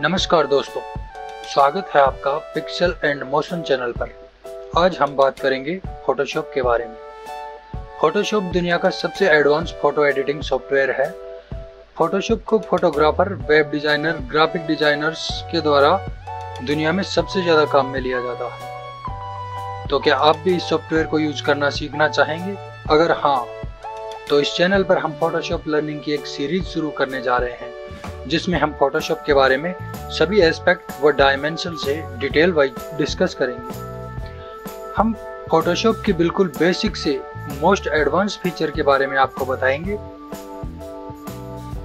नमस्कार दोस्तों, स्वागत है आपका पिक्सल एंड मोशन चैनल पर। आज हम बात करेंगे फोटोशॉप के बारे में। फोटोशॉप दुनिया का सबसे एडवांस फोटो एडिटिंग सॉफ्टवेयर है। फोटोशॉप को photographer, web designer, graphic designers के द्वारा दुनिया में सबसे ज़्यादा काम में लिया जाता है। तो क्या आप भी इस सॉफ्टवेयर को यूज करना सीखना चाहेंगे? अगर हाँ, तो इस चैनल पर हम फोटोशॉप लर्निंग की एक सीरीज शुरू करने जा रहे हैं, जिसमें हम फोटोशॉप के बारे में सभी एस्पेक्ट व डायमेंशन से डिटेल वाइज डिस्कस करेंगे। हम फोटोशॉप के बिल्कुल बेसिक से मोस्ट एडवांस फीचर के बारे में आपको बताएंगे।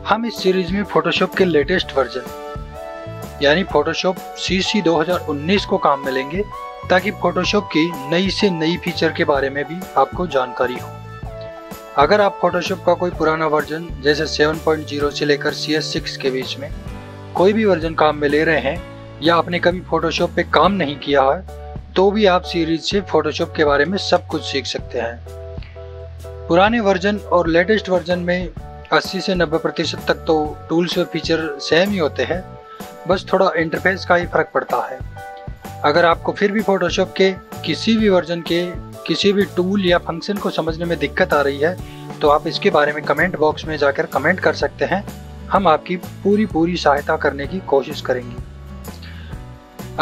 हम इस सीरीज में फोटोशॉप के लेटेस्ट वर्जन यानी फोटोशॉप CC 2019 को काम में लेंगे, ताकि फोटोशॉप की नई से नई फीचर के बारे में भी आपको जानकारी हो। अगर आप फोटोशॉप का कोई पुराना वर्जन जैसे 7.0 से लेकर CS6 के बीच में कोई भी वर्जन काम में ले रहे हैं, या आपने कभी फोटोशॉप पे काम नहीं किया है, तो भी आप सीरीज से फोटोशॉप के बारे में सब कुछ सीख सकते हैं। पुराने वर्जन और लेटेस्ट वर्जन में 80 से 90% तक तो टूल्स व फीचर सेम ही होते हैं, बस थोड़ा इंटरफेस का ही फर्क पड़ता है। अगर आपको फिर भी फोटोशॉप के किसी भी वर्जन के किसी भी टूल या फंक्शन को समझने में दिक्कत आ रही है, तो आप इसके बारे में कमेंट बॉक्स में जाकर कमेंट कर सकते हैं। हम आपकी पूरी सहायता करने की कोशिश करेंगे।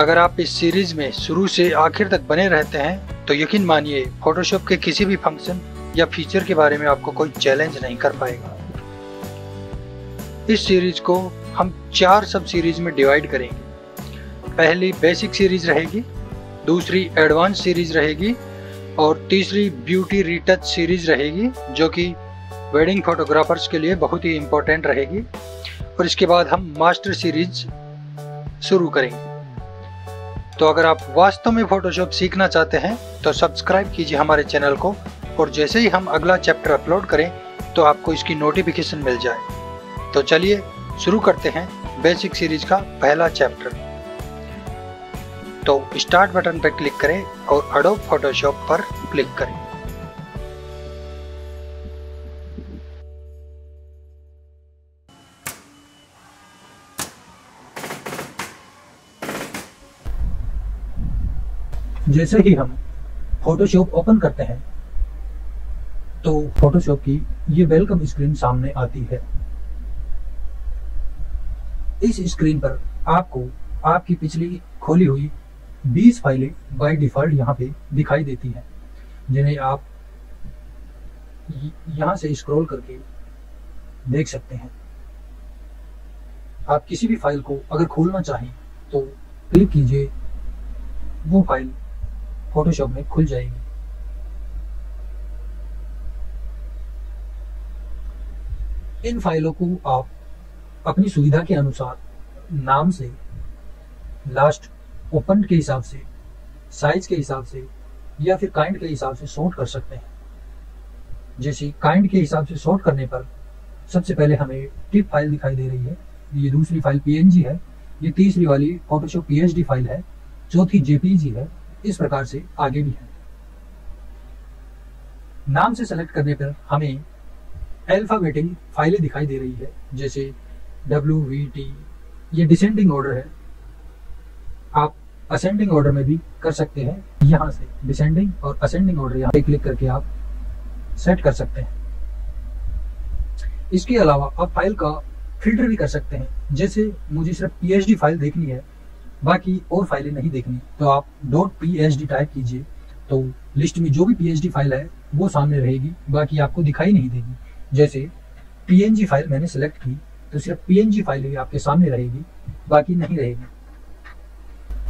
अगर आप इस सीरीज में शुरू से आखिर तक बने रहते हैं, तो यकीन मानिए फोटोशॉप के किसी भी फंक्शन या फीचर के बारे में आपको कोई चैलेंज नहीं कर पाएगा। इस सीरीज को हम 4 सब सीरीज में डिवाइड करेंगे। पहली बेसिक सीरीज रहेगी, दूसरी एडवांस सीरीज रहेगी, और तीसरी ब्यूटी रिटच सीरीज रहेगी, जो कि वेडिंग फोटोग्राफर्स के लिए बहुत ही इम्पोर्टेंट रहेगी। और इसके बाद हम मास्टर सीरीज शुरू करेंगे। तो अगर आप वास्तव में फोटोशॉप सीखना चाहते हैं, तो सब्सक्राइब कीजिए हमारे चैनल को, और जैसे ही हम अगला चैप्टर अपलोड करें तो आपको इसकी नोटिफिकेशन मिल जाए। तो चलिए शुरू करते हैं बेसिक सीरीज का पहला चैप्टर। तो स्टार्ट बटन पर क्लिक करें और एडोब फोटोशॉप पर क्लिक करें। जैसे ही हम फोटोशॉप ओपन करते हैं, तो फोटोशॉप की ये वेलकम स्क्रीन सामने आती है। इस स्क्रीन पर आपको आपकी पिछली खोली हुई 20 फाइलें बाय डिफॉल्ट यहाँ पे दिखाई देती हैं, जिन्हें आप यहाँ से स्क्रॉल करके देख सकते हैं। आप किसी भी फाइल को अगर खोलना चाहें तो क्लिक कीजिए, वो फाइल फोटोशॉप में खुल जाएगी। इन फाइलों को आप अपनी सुविधा के अनुसार नाम से, लास्ट ओपन के हिसाब से, साइज के हिसाब से, या फिर काइंड के हिसाब से सॉर्ट कर सकते हैं। जैसे काइंड के हिसाब से सॉर्ट करने पर सबसे पहले हमें टिप फाइल दिखाई दे रही है, ये दूसरी फाइल PNG है, ये तीसरी वाली फोटोशॉप PSD फाइल है, चौथी JPG है, इस प्रकार से आगे भी है। नाम से सेलेक्ट करने पर हमें अल्फाबेटिंग फाइलें दिखाई दे रही है, जैसे WVT, ये डिसेंडिंग ऑर्डर है। आप असेंडिंग ऑर्डर में भी कर सकते हैं, यहाँ से डिसेंडिंग और असेंडिंग ऑर्डर यहाँ पे क्लिक करके आप सेट कर सकते हैं। इसके अलावा आप फाइल का फिल्टर भी कर सकते हैं, जैसे मुझे सिर्फ PSD फाइल देखनी है, बाकी और फाइलें नहीं देखनी, तो आप .psd टाइप कीजिए, तो लिस्ट में जो भी PSD फाइल है वो सामने रहेगी, बाकी आपको दिखाई नहीं देगी। जैसे PNG फाइल मैंने सेलेक्ट की, तो सिर्फ PNG फाइल ही आपके सामने रहेगी, बाकी नहीं रहेगी।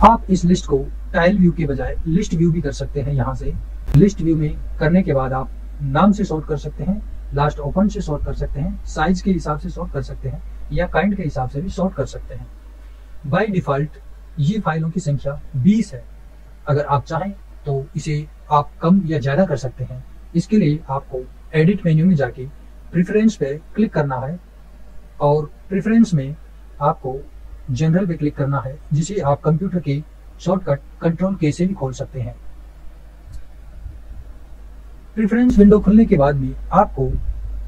आप इस लिस्ट को टाइल व्यू के बजाय लिस्ट व्यू भी कर सकते हैं। यहाँ से लिस्ट व्यू में करने के बाद आप नाम से सॉर्ट कर सकते हैं, लास्ट ओपन से सॉर्ट कर सकते हैं, साइज के हिसाब से सॉर्ट कर सकते हैं, या काइंड के हिसाब से भी सॉर्ट कर सकते हैं। बाय डिफॉल्ट ये फाइलों की संख्या 20 है। अगर आप चाहें तो इसे आप कम या ज्यादा कर सकते हैं। इसके लिए आपको एडिट मेन्यू में जाके प्रेफरेंस पे क्लिक करना है, और प्रेफरेंस में आपको जनरल पे क्लिक करना है, जिसे आप कंप्यूटर के शॉर्टकट कंट्रोल K से भी खोल सकते हैं। प्रेफरेंस विंडो खुलने के बाद भी आपको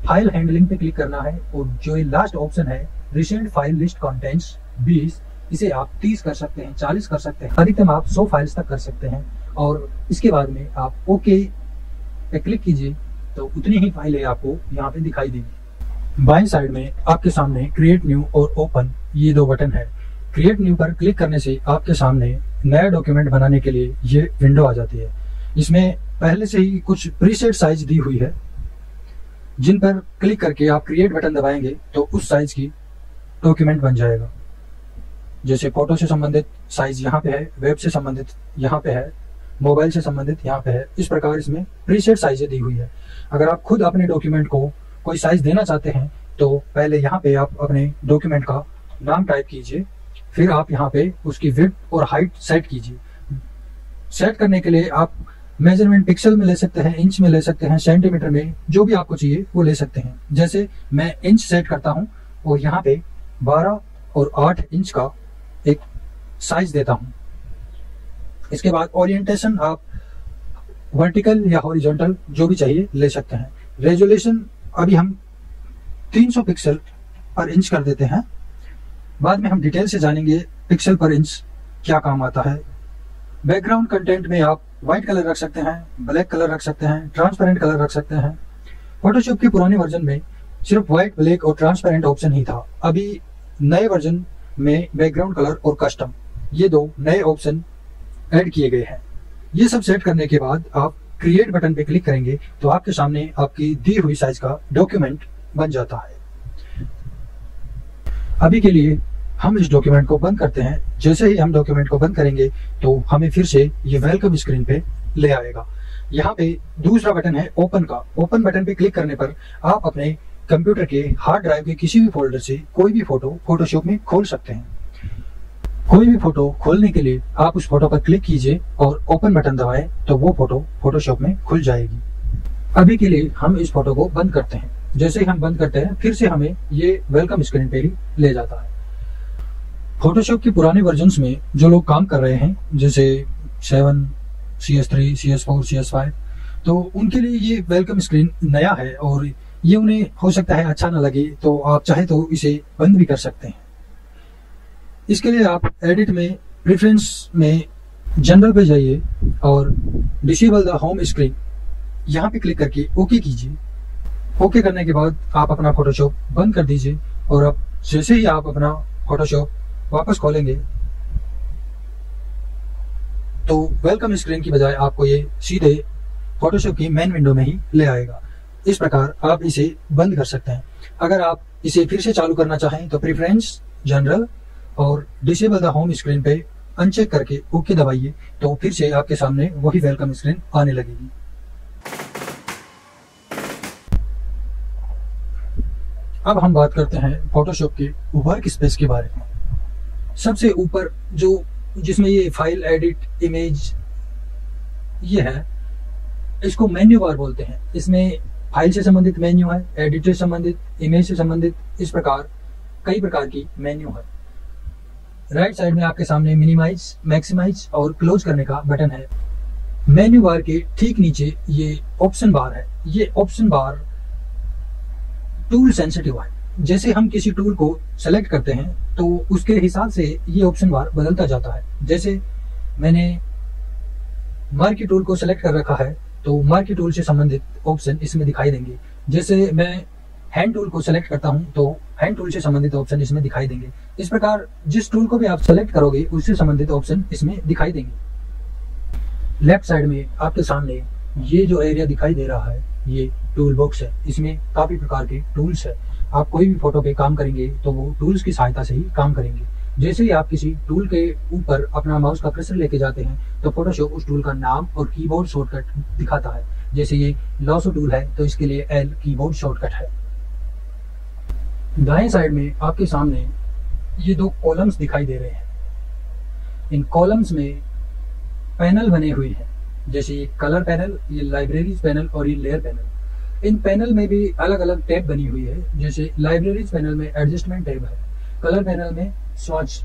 फाइल हैंडलिंग पे क्लिक करना है, और जो ये लास्ट ऑप्शन है, रिसेंट फाइल लिस्ट कंटेंट्स 20, इसे आप 30 कर सकते हैं, 40 कर सकते हैं, अधिकतम आप 100 फाइल्स तक कर सकते हैं। और इसके बाद में आप ओके पे क्लिक कीजिए तो उतनी ही फाइलें आपको यहाँ पे दिखाई देगी। बाएं साइड में आपके सामने क्रिएट न्यू और ओपन ये दो बटन है। क्रिएट न्यू पर क्लिक करने से आपके सामने नया डॉक्यूमेंट बनाने के लिए ये विंडो आ जाती है। इसमें पहले से ही कुछ प्रीसेट साइज दी हुई है, जिन पर क्लिक करके आप क्रिएट बटन दबाएंगे तो उस साइज की डॉक्यूमेंट बन जाएगा। जैसे फोटो से संबंधित साइज यहाँ पे है, वेब से संबंधित यहाँ पे है, मोबाइल से संबंधित यहाँ पे है। इस प्रकार इसमें प्रीसेट साइजें दी हुई है। अगर आप खुद अपने डॉक्यूमेंट को कोई साइज देना चाहते हैं तो पहले यहाँ पे आप अपने डॉक्यूमेंट का नाम टाइप कीजिए, फिर आप यहाँ पे उसकी विड्थ और हाइट सेट कीजिए। सेट करने के लिए आप मेजरमेंट पिक्सल में ले सकते हैं, इंच में ले सकते हैं, सेंटीमीटर में, जो भी आपको चाहिए वो ले सकते हैं। जैसे मैं इंच सेट करता हूँ और यहाँ पे 12 और 8 इंच का एक साइज देता हूँ। इसके बाद ओरिएंटेशन आप वर्टिकल या हॉरिजॉन्टल जो भी चाहिए ले सकते हैं। रेजोल्यूशन अभी हम 300 पिक्सल पर इंच कर देते हैं, बाद में हम डिटेल से जानेंगे पिक्सल पर इंच क्या काम आता है। बैकग्राउंड कंटेंट में आप व्हाइट कलर रख सकते हैं, ब्लैक कलर रख सकते हैं, ट्रांसपेरेंट कलर रख सकते हैं। फोटोशॉप के पुराने वर्जन में सिर्फ व्हाइट, ब्लैक और ट्रांसपेरेंट ऑप्शन ही था। अभी नए वर्जन में बैकग्राउंड कलर और कस्टम ये दो नए ऑप्शन ऐड किए गए हैं। ये सब सेट करने के बाद आप क्रिएट बटन पे क्लिक करेंगे तो आपके सामने आपकी दी हुई साइज का डॉक्यूमेंट बन जाता है। अभी के लिए हम इस डॉक्यूमेंट को बंद करते हैं। जैसे ही हम डॉक्यूमेंट को बंद करेंगे तो हमें फिर से ये वेलकम स्क्रीन पे ले आएगा। यहाँ पे दूसरा बटन है ओपन का। ओपन बटन पे क्लिक करने पर आप अपने कंप्यूटर के हार्ड ड्राइव के किसी भी फोल्डर से कोई भी फोटो फोटोशॉप में खोल सकते हैं। कोई भी फोटो खोलने के लिए आप उस फोटो पर क्लिक कीजिए और ओपन बटन दबाएं तो वो फोटो फोटोशॉप में खुल जाएगी। अभी के लिए हम इस फोटो को बंद करते हैं। जैसे ही हम बंद करते हैं फिर से हमें ये वेलकम स्क्रीन पे ही ले जाता है। फोटोशॉप के पुराने वर्जन्स में जो लोग काम कर रहे हैं, जैसे 7, CS3, CS4, CS5, तो उनके लिए ये वेलकम स्क्रीन नया है और ये उन्हें हो सकता है अच्छा ना लगे, तो आप चाहे तो इसे बंद भी कर सकते हैं। इसके लिए आप एडिट में, प्रेफरेंस में, जनरल पे जाइए और डिसेबल द होम स्क्रीन यहाँ पे क्लिक करके ओके कीजिए। ओके करने के बाद आप अपना फोटोशॉप बंद कर दीजिए और अब जैसे ही आप अपना फोटोशॉप वापस खोलेंगे तो वेलकम स्क्रीन की बजाय आपको ये सीधे फोटोशॉप की मेन विंडो में ही ले आएगा। इस प्रकार आप इसे बंद कर सकते हैं। अगर आप इसे फिर से चालू करना चाहें तो प्रेफरेंस, जनरल और डिसेबल द होम स्क्रीन पे अनचेक करके ओके दबाइए तो फिर से आपके सामने वही वेलकम स्क्रीन आने लगेगी। अब हम बात करते हैं फोटोशॉप के वर्क स्पेस के बारे में। सबसे ऊपर जिसमें ये फाइल, एडिट, इमेज ये है, इसको मेन्यू बार बोलते हैं। इसमें फाइल से संबंधित मेन्यू है, एडिट से संबंधित, इमेज से संबंधित, इस प्रकार कई प्रकार की मेन्यू है। राइट साइड में आपके सामने मिनिमाइज, मैक्सिमाइज और क्लोज करने का बटन है। मेन्यू बार के ठीक नीचे ये ऑप्शन बार है। ये ऑप्शन बार टूल सेंसिटिव है। जैसे हम किसी टूल को सेलेक्ट करते हैं तो उसके हिसाब से ये ऑप्शन बार बदलता जाता है। जैसे मैंने मार्की टूल को सेलेक्ट कर रखा है तो मार्की टूल से संबंधित ऑप्शन इसमें दिखाई देंगे। जैसे मैं हैंड टूल को सेलेक्ट करता हूं तो हैंड टूल से संबंधित ऑप्शन इसमें दिखाई देंगे। इस प्रकार जिस टूल को भी आप सेलेक्ट करोगे उससे संबंधित ऑप्शन इसमें दिखाई देंगे। लेफ्ट साइड में आपके सामने ये जो एरिया दिखाई दे रहा है ये टूल बॉक्स है। इसमें काफी प्रकार के टूल्स है। आप कोई भी फोटो पे काम करेंगे तो वो टूल्स की सहायता से ही काम करेंगे। जैसे ही आप किसी टूल के ऊपर अपना माउस का प्रेशर लेके जाते हैं तो फोटोशॉप उस टूल का नाम और कीबोर्ड शॉर्टकट दिखाता है। जैसे ये लॉसो टूल है तो इसके लिए L कीबोर्ड शॉर्टकट है। दाएं साइड में आपके सामने ये दो कॉलम्स दिखाई दे रहे हैं। इन कॉलम्स में पैनल बने हुए हैं। जैसे ये कलर पैनल, ये लाइब्रेरीज पैनल और ये लेयर पैनल। इन पैनल में भी अलग अलग टैब बनी हुई है। जैसे लाइब्रेरीज पैनल में एडजस्टमेंट टैब है, कलर पैनल में स्वाच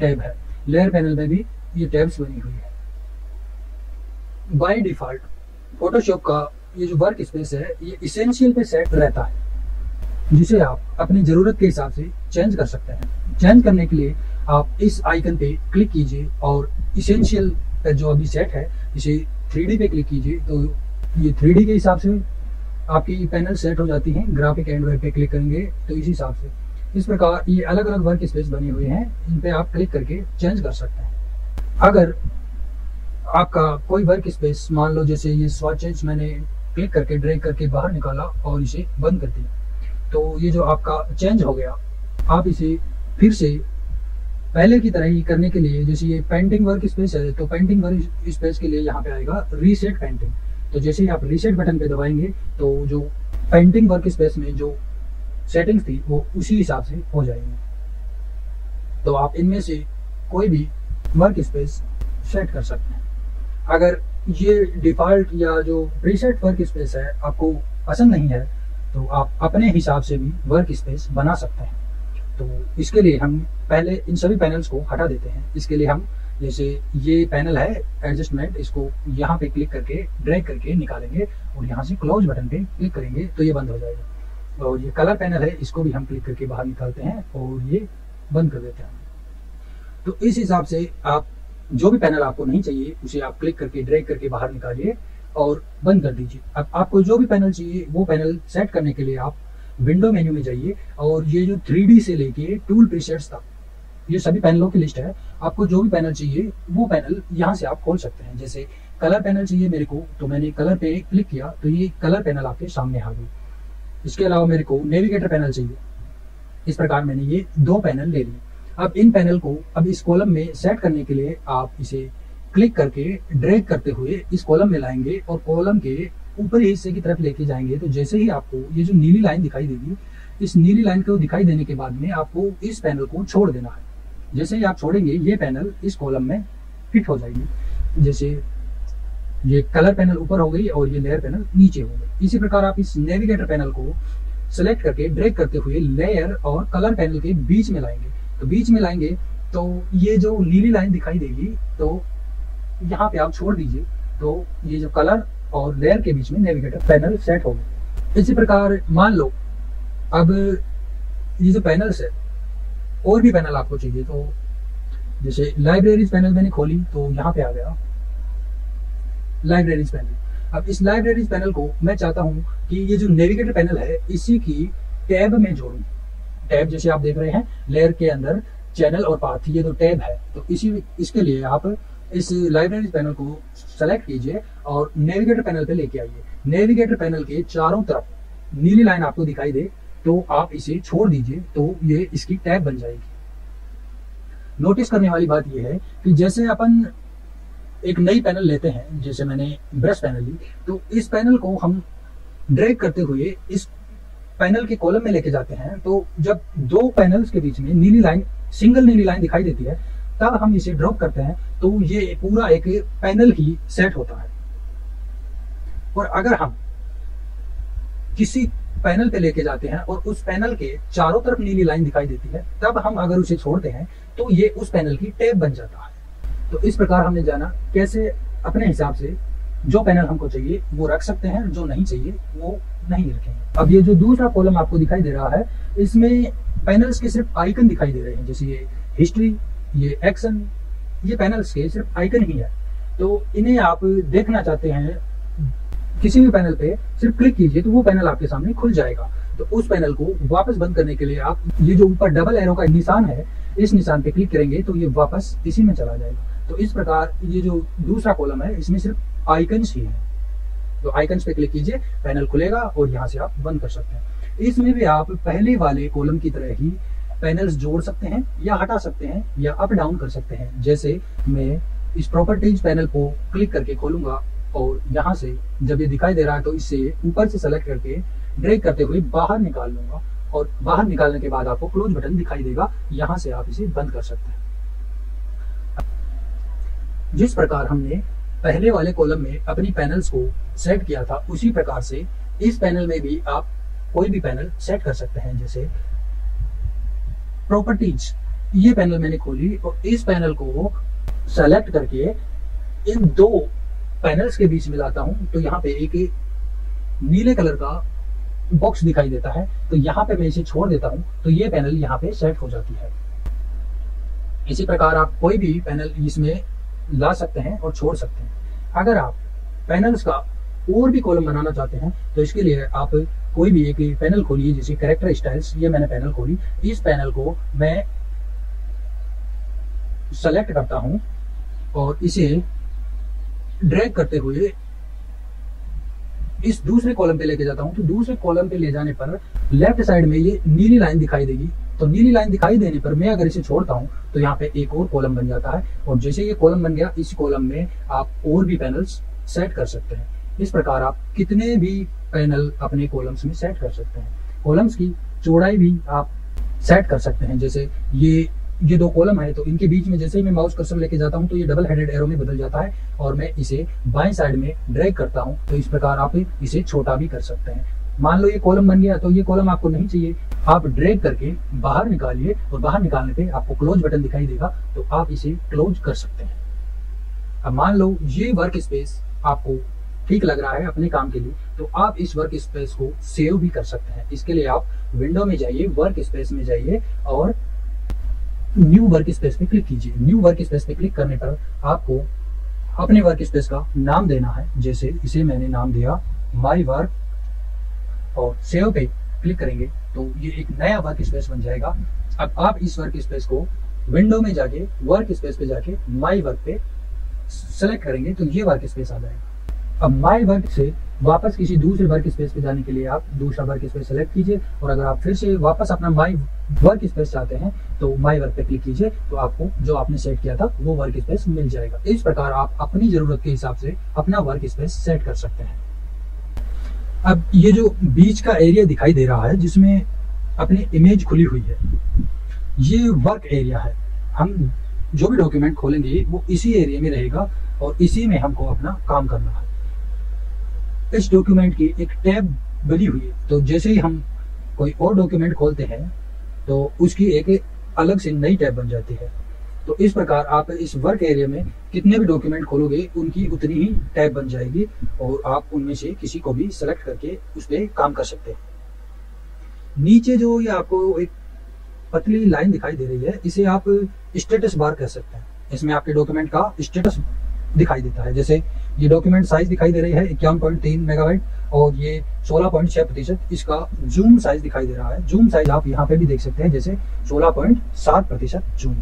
टैब है, लेयर पैनल में भी ये टैब्स बनी हुई है। बाय डिफॉल्ट फोटोशॉप का ये जो वर्क स्पेस है ये इसेंशियल पे सेट रहता है, जिसे आप अपनी जरूरत के हिसाब से चेंज कर सकते हैं। चेंज करने के लिए आप इस आइकन पे क्लिक कीजिए और इसेंशियल जो अभी सेट है इसे 3D पे क्लिक कीजिए। तो ये 3D के हिसाब से आपकी पैनल सेट हो जाती है। ग्राफिक एंड वेब पे क्लिक करेंगे तो इस हिसाब से इस प्रकार ये अलग अलग वर्क स्पेस बने हुए हैं, इन पे आप क्लिक करके चेंज कर सकते हैं। अगर आपका कोई वर्क स्पेस, मान लो जैसे ये स्वचेंज मैंने क्लिक करके ड्रैग करके बाहर निकाला और इसे बंद कर दिया, तो ये जो आपका चेंज हो गया, आप इसे फिर से पहले की तरह ही करने के लिए, जैसे ये पेंटिंग वर्क स्पेस है तो पेंटिंग वर्क स्पेस के लिए यहाँ पे आएगा रीसेट पेंटिंग। तो जैसे ही आप रीसेट बटन पे दबाएंगे तो जो पेंटिंग वर्क स्पेस में जो सेटिंग्स थी वो उसी हिसाब से हो जाएंगे। तो आप इनमें से कोई भी वर्क स्पेस सेट कर सकते हैं। अगर ये डिफॉल्ट या जो प्रीसेट वर्क स्पेस है आपको पसंद नहीं है तो आप अपने हिसाब से भी वर्क स्पेस बना सकते हैं। तो इसके लिए हम पहले इन सभी पैनल्स को हटा देते हैं। इसके लिए हम जैसे ये पैनल है एडजस्टमेंट, इसको यहाँ पे क्लिक करके ड्रैग करके निकालेंगे और यहाँ से क्लोज बटन पे क्लिक करेंगे तो ये बंद हो जाएगा। और ये कलर पैनल है, इसको भी हम क्लिक करके बाहर निकालते हैं और ये बंद कर देते हैं। तो इस हिसाब से आप जो भी पैनल आपको नहीं चाहिए उसे आप क्लिक करके ड्रैग करके बाहर निकालिए और बंद कर दीजिए। अब आपको जो भी पैनल चाहिए वो पैनल सेट करने के लिए आप विंडो मेन्यू में जाइए और ये जो 3D से लेके टूल प्रीसेट्स तक ये सभी पैनलों की लिस्ट है। आपको जो भी पैनल चाहिए वो पैनल यहाँ से आप खोल सकते हैं। जैसे कलर पैनल चाहिए मेरे को, तो मैंने कलर पे क्लिक किया तो ये कलर पैनल आपके सामने आ गई। इसके अलावा मेरे को नेविगेटर पैनल चाहिए। इस प्रकार मैंने ये दो पैनल ले लिए। अब इन पैनल को अब इस कॉलम में सेट करने के लिए आप इसे क्लिक करके ड्रैग करते हुए इस कॉलम में लाएंगे और कॉलम के ऊपर हिस्से की तरफ लेके जाएंगे। तो जैसे ही आपको ये जो नीली लाइन दिखाई देगी, इस नीली लाइन को दिखाई देने के बाद में आपको इस पैनल को छोड़ देना है। जैसे ही आप छोड़ेंगे ये पैनल इस कॉलम में फिट हो जाएगी। जैसे ये कलर पैनल ऊपर हो गई और ये लेयर पैनल नीचे हो गई। इसी प्रकार आप इस नेविगेटर पैनल को सिलेक्ट करके ड्रैग करते हुए लेयर और कलर पैनल के बीच में लाएंगे। तो बीच में लाएंगे तो ये जो नीली लाइन दिखाई देगी तो यहाँ पे आप छोड़ दीजिए। तो ये जो कलर और लेयर के बीच में नेविगेटर पैनल सेट हो गए। इसी प्रकार मान लो अब ये जो पैनल्स है और भी पैनल आपको चाहिए, तो जैसे लाइब्रेरीज पैनल मैंने खोली तो यहाँ पे आ गया लाइब्रेरीज पैनल। अब इस लाइब्रेरीज पैनल को मैं चाहता हूँ कि ये जो नेविगेटर पैनल है इसी की टैब में जोड़ूं। टैब जैसे आप देख रहे हैं लेयर के अंदर चैनल और पाथ, ये दो टैब है। तो इसके लिए आप इस लाइब्रेरी पैनल को सेलेक्ट कीजिए और नेविगेटर पैनल पे लेके आइए। नेविगेटर पैनल के चारों तरफ नीली लाइन आपको दिखाई दे तो आप इसे छोड़ दीजिए, तो ये इसकी टैब बन जाएगी। नोटिस करने वाली बात यह है कि जैसे अपन एक नई पैनल लेते हैं, जैसे मैंने ब्रश पैनल ली, तो इस पैनल को हम ड्रैग करते हुए इस पैनल के कॉलम में लेके जाते हैं। तो जब दो पैनल्स के बीच में नीली लाइन, सिंगल नीली लाइन दिखाई देती है तब हम इसे ड्रॉप करते हैं तो ये पूरा एक पैनल ही सेट होता है। और अगर हम किसी पैनल पे लेके जाते हैं और उस पैनल के चारों तरफ नीली लाइन दिखाई देती है तब हम अगर उसे छोड़ते हैं तो ये उस पैनल की टैब बन जाता है। तो इस प्रकार हमने जाना कैसे अपने हिसाब से जो पैनल हमको चाहिए वो रख सकते हैं, जो नहीं चाहिए वो नहीं रखेंगे। अब ये जो दूसरा कॉलम आपको दिखाई दे रहा है इसमें पैनल्स के सिर्फ आइकन दिखाई दे रहे हैं। जैसे ये हिस्ट्री, ये एक्शन, ये पैनल्स के सिर्फ आइकन ही है। तो इन्हें आप देखना चाहते हैं किसी भी पैनल पे सिर्फ क्लिक कीजिए तो वो पैनल आपके सामने खुल जाएगा। तो उस पैनल को वापस बंद करने के लिए आप ये जो ऊपर डबल एरो का निशान है इस निशान पे क्लिक करेंगे तो ये वापस इसी में चला जाएगा। तो इस प्रकार ये जो दूसरा कॉलम है इसमें सिर्फ आइकन्स ही है। तो आइकन्स पे क्लिक कीजिए, पैनल खुलेगा और यहाँ से आप बंद कर सकते हैं। इसमें भी आप पहले वाले कॉलम की तरह ही पैनल्स जोड़ सकते हैं या हटा सकते हैं या अप डाउन कर सकते हैं। जैसे मैं इस प्रॉपर्टीज पैनल को क्लिक करके खोलूंगा और यहाँ से जब ये दिखाई दे रहा है तो इससे ऊपर से सेलेक्ट करके ड्रैग करते हुए बाहर निकाल लूंगा और बाहर निकालने के बाद आपको क्लोज बटन दिखाई देगा, यहाँ से आप इसे बंद कर सकते हैं। जिस प्रकार हमने पहले वाले कॉलम में अपनी पैनल्स को सेट किया था उसी प्रकार से इस पैनल में भी आप कोई भी पैनल सेट कर सकते हैं। जैसे प्रॉपर्टीज, ये पैनल मैंने खोली और इस पैनल को सेलेक्ट करके इन दो पैनल्स के बीच में लाता हूं तो यहाँ पे एक नीले कलर का बॉक्स दिखाई देता है। तो यहाँ पे मैं इसे छोड़ देता हूं तो ये पैनल यहाँ पे सेट हो जाती है। इसी प्रकार आप कोई भी पैनल इसमें ला सकते हैं और छोड़ सकते हैं। अगर आप पैनल्स का और भी कॉलम बनाना चाहते हैं तो इसके लिए आप कोई भी एक पैनल खोलिए, जैसे कैरेक्टर स्टाइल्स, ये मैंने पैनल खोली। इस पैनल को मैं सेलेक्ट करता हूं और इसे ड्रैग करते हुए इस दूसरे कॉलम पे लेके जाता हूं। तो दूसरे कॉलम पे ले जाने पर लेफ्ट साइड में ये नीली लाइन दिखाई देगी। तो नीली लाइन दिखाई देने पर मैं अगर इसे छोड़ता हूं तो यहाँ पे एक और कॉलम बन जाता है, और जैसे ये कॉलम बन गया, इस कॉलम में आप और भी पैनल्स सेट कर सकते हैं। इस प्रकार आप कितने भी पैनल अपने कॉलम्स में सेट कर सकते हैं। कॉलम्स की चौड़ाई भी आप सेट कर सकते हैं। जैसे ये दो कॉलम है तो इनके बीच में जैसे ही मैं माउस कर्सर लेके जाता हूं तो ये डबल हेडेड एरो में बदल जाता है, और मैं इसे बाएं साइड में ड्रैग करता हूं। तो इस प्रकार आप इसे छोटा भी कर सकते हैं। मान लो ये कॉलम बन गया, तो ये कॉलम आपको नहीं चाहिए, आप ड्रैग करके बाहर निकालिए, और बाहर निकालने पे आपको क्लोज बटन दिखाई देगा, तो आप इसे क्लोज कर सकते हैं। अब मान लो ये वर्क स्पेस आपको ठीक लग रहा है अपने काम के लिए, तो आप इस वर्क स्पेस को सेव भी कर सकते हैं। इसके लिए आप विंडो में जाइए, वर्क स्पेस में जाइए और न्यू वर्क स्पेस पे क्लिक कीजिए। न्यू वर्क स्पेस पे क्लिक करने पर आपको अपने वर्क स्पेस का नाम देना है। जैसे इसे मैंने नाम दिया माई वर्क, और सेव पे क्लिक करेंगे तो ये एक नया वर्क स्पेस बन जाएगा। अब आप इस वर्क स्पेस को विंडो में जाके वर्क स्पेस पे जाके माई वर्क पे सेलेक्ट करेंगे तो ये वर्क स्पेस आ जाएगा। अब माई वर्क से वापस किसी दूसरे वर्क स्पेस पे जाने के लिए आप दूसरा वर्क स्पेस सेलेक्ट कीजिए, और अगर आप फिर से वापस अपना माई वर्क स्पेस चाहते हैं तो माई वर्क पे क्लिक कीजिए, तो आपको जो आपने सेट किया था वो वर्क स्पेस मिल जाएगा। इस प्रकार आप अपनी जरूरत के हिसाब से अपना वर्क स्पेस सेट कर सकते हैं। अब ये जो बीच का एरिया दिखाई दे रहा है जिसमें अपनी इमेज खुली हुई है, ये वर्क एरिया है। हम जो भी डॉक्यूमेंट खोलेंगे वो इसी एरिया में रहेगा और इसी में हमको अपना काम करना है। इस डॉक्यूमेंट की एक टैब बनी हुई है, तो जैसे ही हम कोई और डॉक्यूमेंट खोलते हैं तो उसकी एक अलग से नई टैब बन जाती है। तो इस प्रकार आप इस वर्क एरिया में कितने भी डॉक्यूमेंट खोलोगे उनकी उतनी ही टैब बन जाएगी, और आप उनमें से किसी को भी सेलेक्ट करके उस पर काम कर सकते हैं। नीचे जो ये आपको एक पतली लाइन दिखाई दे रही है, इसे आप स्टेटस बार कह सकते हैं। इसमें आपके डॉक्यूमेंट का स्टेटस दिखाई देता है। जैसे ये डॉक्यूमेंट साइज दिखाई दे रही है 51.3 मेगाबाइट, और ये 16.6% इसका जूम साइज दिखाई दे रहा है। जूम साइज आप यहाँ पे भी देख सकते हैं, जैसे 16.7% जूम।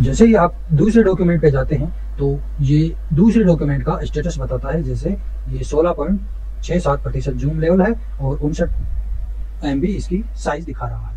जैसे ही आप दूसरे डॉक्यूमेंट पे जाते हैं तो ये दूसरे डॉक्यूमेंट का स्टेटस बताता है। जैसे ये 16.67% जूम लेवल है और 59 MB इसकी साइज दिखा रहा है।